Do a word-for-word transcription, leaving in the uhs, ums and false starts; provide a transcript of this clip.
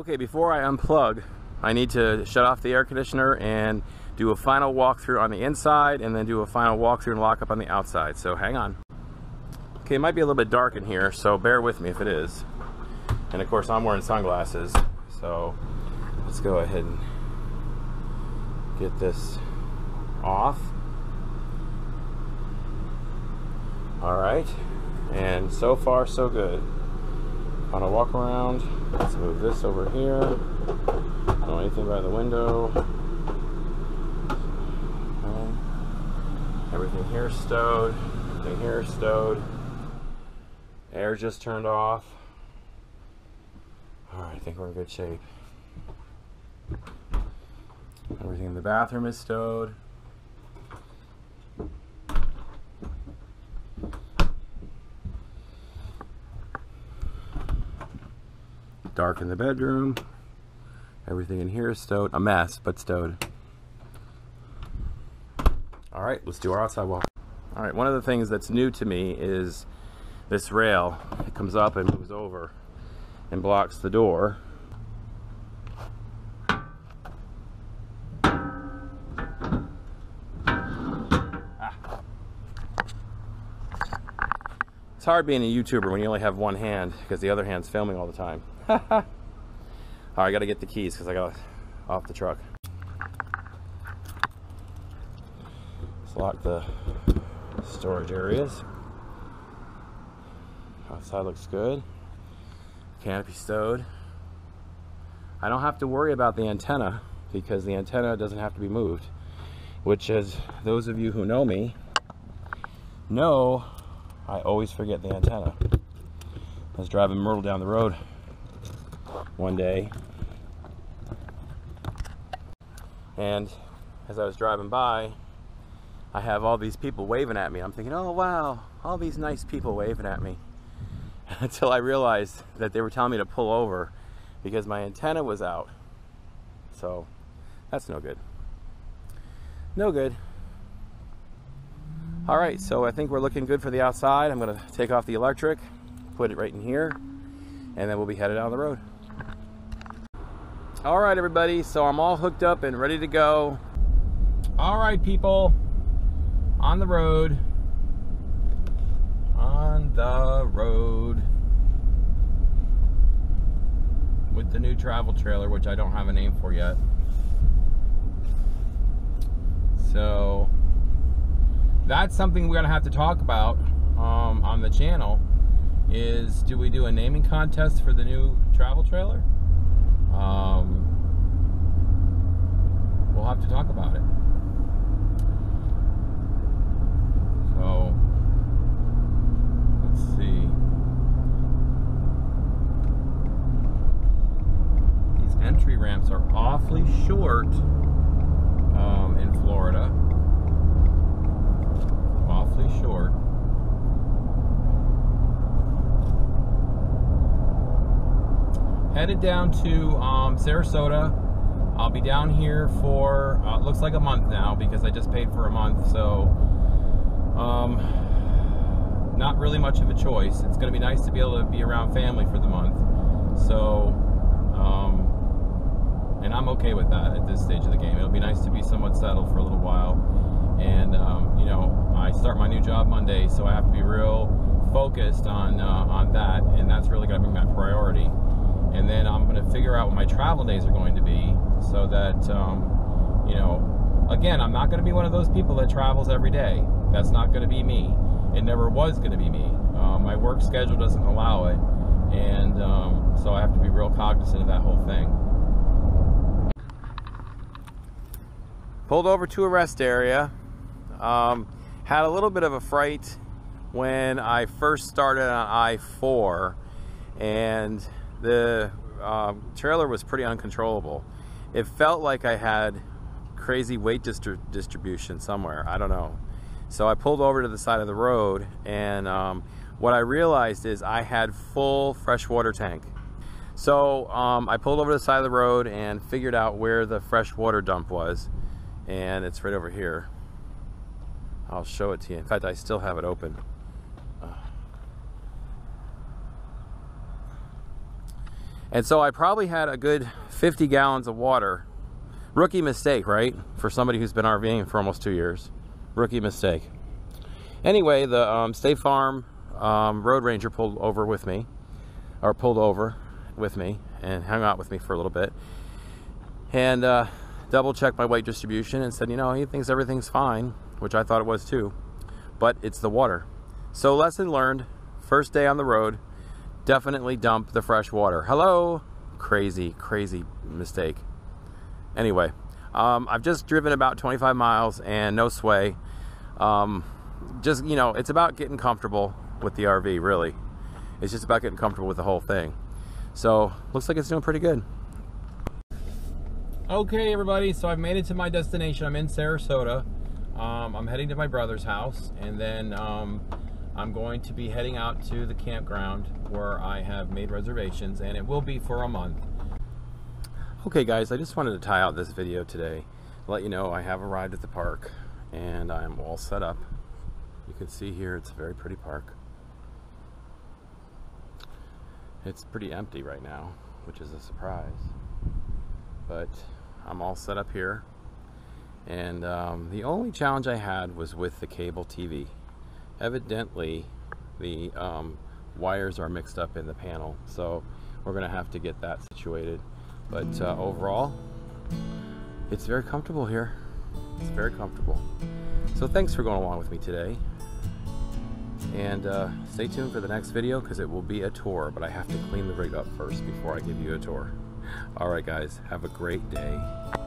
Okay, before I unplug, I need to shut off the air conditioner and do a final walkthrough on the inside and then do a final walkthrough and lock up on the outside, so hang on. Okay, it might be a little bit dark in here, so bear with me if it is. And of course I'm wearing sunglasses, so let's go ahead and get this off. Alright, and so far so good. On a walk around, let's move this over here. Don't know anything by the window. Okay. Everything here stowed. Everything here stowed. Air just turned off. Alright, I think we're in good shape. Everything in the bathroom is stowed. Dark in the bedroom. Everything in here is stowed. A mess, but stowed. Alright, let's do our outside walk. Alright, one of the things that's new to me is this rail. It comes up and moves over and blocks the door. Ah. It's hard being a YouTuber when you only have one hand because the other hand's filming all the time. Alright, I gotta get the keys because I got off the truck. Let's lock the storage areas. Outside looks good. Canopy stowed. I don't have to worry about the antenna because the antenna doesn't have to be moved, which, as those of you who know me know, I always forget the antenna. I was driving Myrtle down the road one day, and as I was driving by, I have all these people waving at me. I'm thinking, oh wow, all these nice people waving at me, until I realized that they were telling me to pull over because my antenna was out. So that's no good. No good. Alright, so I think we're looking good for the outside. I'm going to take off the electric, put it right in here, and then we'll be headed down the road. Alright everybody, so I'm all hooked up and ready to go. Alright people, on the road. On the road. With the new travel trailer, which I don't have a name for yet. So, that's something we're going to have to talk about um, on the channel. Is, do we do a naming contest for the new travel trailer? Um, we'll have to talk about it. So, let's see. These entry ramps are awfully short um, in Florida. Awfully short. Headed down to um, Sarasota. I'll be down here for, uh, looks like a month now because I just paid for a month, so um, not really much of a choice. It's going to be nice to be able to be around family for the month. So, um, and I'm okay with that at this stage of the game. It'll be nice to be somewhat settled for a little while. And, um, you know, I start my new job Monday, so I have to be real focused on, uh, on that, and that's really going to be my priority. And then I'm going to figure out what my travel days are going to be so that, um, you know, again, I'm not going to be one of those people that travels every day. That's not going to be me. It never was going to be me. Uh, my work schedule doesn't allow it. And um, so I have to be real cognizant of that whole thing. Pulled over to a rest area. Um, had a little bit of a fright when I first started on I four. And the um, trailer was pretty uncontrollable. It felt like I had crazy weight distri distribution somewhere. I don't know. So I pulled over to the side of the road, and um, what I realized is I had full freshwater tank. So um, I pulled over to the side of the road and figured out where the freshwater dump was, and it's right over here. I'll show it to you. In fact, I still have it open. And so I probably had a good fifty gallons of water. Rookie mistake, right? For somebody who's been RVing for almost two years. Rookie mistake. Anyway, the um, State Farm um, Road Ranger pulled over with me, or pulled over with me and hung out with me for a little bit. And uh, double checked my weight distribution and said, you know, he thinks everything's fine, which I thought it was too, but it's the water. So lesson learned, first day on the road, definitely dump the fresh water. Hello, crazy, crazy mistake. Anyway, um, I've just driven about twenty-five miles and no sway. Um, just, you know, it's about getting comfortable with the R V, really. It's just about getting comfortable with the whole thing. So looks like it's doing pretty good. Okay, everybody, so I've made it to my destination. I'm in Sarasota. Um, I'm heading to my brother's house, and then um, I'm going to be heading out to the campground where I have made reservations, and it will be for a month. Okay, guys, I just wanted to tie out this video today. Let you know I have arrived at the park, and I'm all set up. You can see here it's a very pretty park. It's pretty empty right now, which is a surprise. But I'm all set up here, and um, the only challenge I had was with the cable T V. Evidently the um, wires are mixed up in the panel, so we're gonna have to get that situated, but uh, overall it's very comfortable here. It's very comfortable. So thanks for going along with me today, and uh, stay tuned for the next video, because it will be a tour, but I have to clean the rig up first before I give you a tour. All right, guys, have a great day.